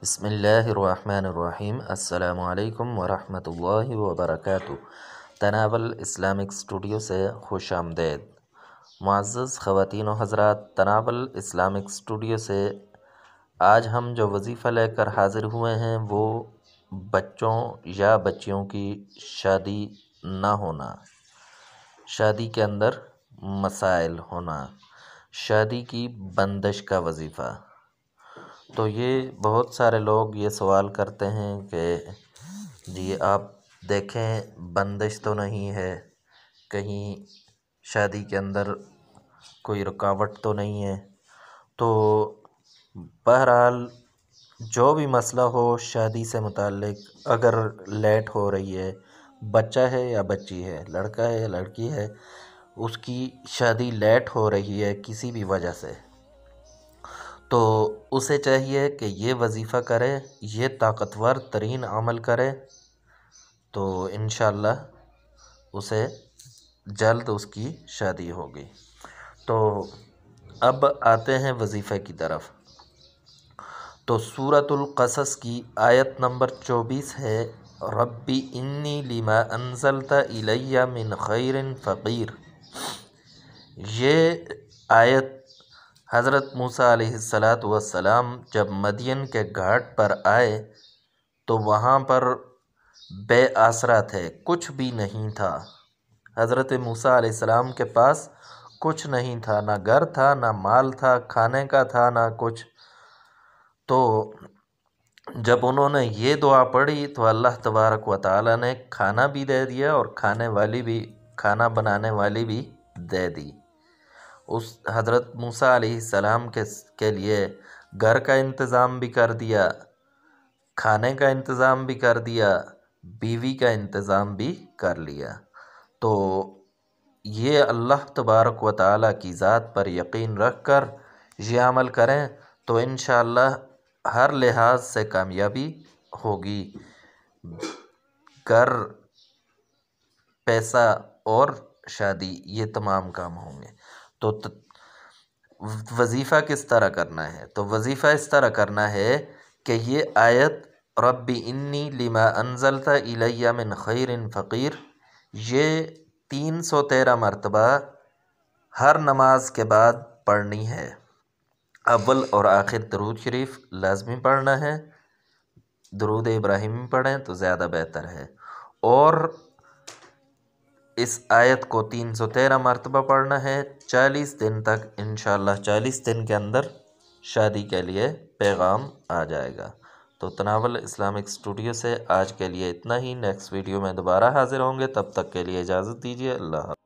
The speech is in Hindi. बिस्मिल्लाहिर्रहमानिर्रहीम अस्सलामुअलैकुम वरहमतुल्लाहि वबरकातुह। तनावल इस्लामिक स्टूडियो से खुश आमदेद। मुअज़्ज़ज़ ख़वातीन व हज़रात, तनावल इस्लामिक स्टूडियो से आज हम जो वजीफ़ा लेकर हाज़िर हुए हैं वो बच्चों या बच्चियों की शादी ना होना, शादी के अंदर मसाइल होना, शादी की बंदिश का वजीफ़ा। तो ये बहुत सारे लोग ये सवाल करते हैं कि जी आप देखें बंदिश तो नहीं है, कहीं शादी के अंदर कोई रुकावट तो नहीं है। तो बहरहाल जो भी मसला हो शादी से मुताल्लिक, अगर लेट हो रही है, बच्चा है या बच्ची है, लड़का है या लड़की है, उसकी शादी लेट हो रही है किसी भी वजह से, तो उसे चाहिए कि ये वजीफ़ा करे, ये ताकतवर तरीन अमल करे, तो इंशाअल्लाह उसे जल्द उसकी शादी होगी। तो अब आते हैं वजीफ़े की तरफ। तो सूरतुल क़सस की आयत नंबर 24 है, रब्बी इन्नी लिमा अंज़लता इलैया मिन खैरिन फ़कीर। ये आयत हज़रत मूसा अलैहिस्सलातु वस्सलाम जब मदियन के घाट पर आए तो वहाँ पर बेआसरा थे, कुछ भी नहीं था। हज़रत मूसा अलैहिस्सलाम के पास कुछ नहीं था, ना घर था, ना माल था, खाने का था, ना कुछ। तो जब उन्होंने ये दुआ पढ़ी तो अल्लाह तबारक व तआला ने खाना भी दे दिया और खाना बनाने वाली भी दे दी। उस हज़रत मूसा अलैहिस्सलाम के लिए घर का इंतज़ाम भी कर दिया, खाने का इंतज़ाम भी कर दिया, बीवी का इंतज़ाम भी कर लिया। तो ये अल्लाह तबारक व तआला की ज़ात पर यकीन रख कर ये अमल करें तो इंशाअल्लाह हर लिहाज से कामयाबी होगी, घर, पैसा और शादी, ये तमाम काम होंगे। तो वजीफ़ा किस तरह करना है? तो वजीफ़ा इस तरह करना है कि ये आयत रब्बी इन्नी लिमा अंज़लता इलैया मिन खैरिन फ़कीर, ये 313 मरतबा हर नमाज के बाद पढ़नी है। अव्वल और आखिर दरूद शरीफ लाजमी पढ़ना है, दरूद इब्राहिमी पढ़ें तो ज़्यादा बेहतर है। और इस आयत को 313 मरतबा पढ़ना है 40 दिन तक। इंशाअल्लाह 40 दिन के अंदर शादी के लिए पैगाम आ जाएगा। तो तनावल इस्लामिक स्टूडियो से आज के लिए इतना ही। नेक्स्ट वीडियो में दोबारा हाज़िर होंगे, तब तक के लिए इजाज़त दीजिए। अल्लाह।